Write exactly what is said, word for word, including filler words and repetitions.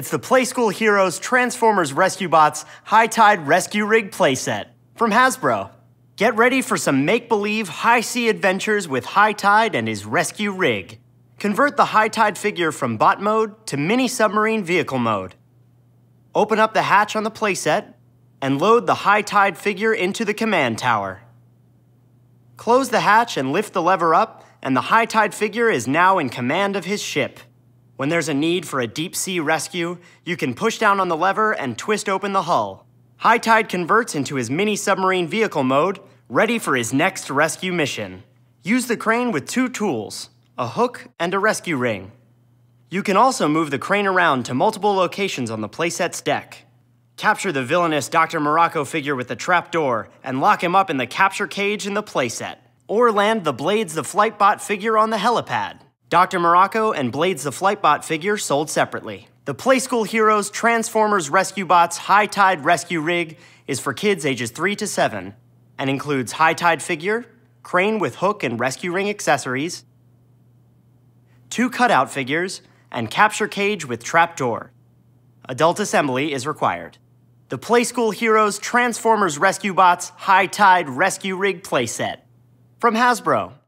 It's the Playskool Heroes Transformers Rescue Bots High Tide Rescue Rig playset from Hasbro. Get ready for some make-believe high-sea adventures with High Tide and his rescue rig. Convert the High Tide figure from bot mode to mini-submarine vehicle mode. Open up the hatch on the playset and load the High Tide figure into the command tower. Close the hatch and lift the lever up, and the High Tide figure is now in command of his ship. When there's a need for a deep-sea rescue, you can push down on the lever and twist open the hull. High Tide converts into his mini-submarine vehicle mode, ready for his next rescue mission. Use the crane with two tools, a hook and a rescue ring. You can also move the crane around to multiple locations on the playset's deck. Capture the villainous Doctor Morocco figure with the trapdoor and lock him up in the capture cage in the playset. Or land the Blades the Flight Bot figure on the helipad. Doctor Morocco and Blades the Flight Bot figure sold separately. The Playskool Heroes Transformers Rescue Bots High Tide Rescue Rig is for kids ages three to seven and includes High Tide figure, crane with hook and rescue ring accessories, two cutout figures, and capture cage with trapdoor. Adult assembly is required. The Playskool Heroes Transformers Rescue Bots High Tide Rescue Rig playset from Hasbro.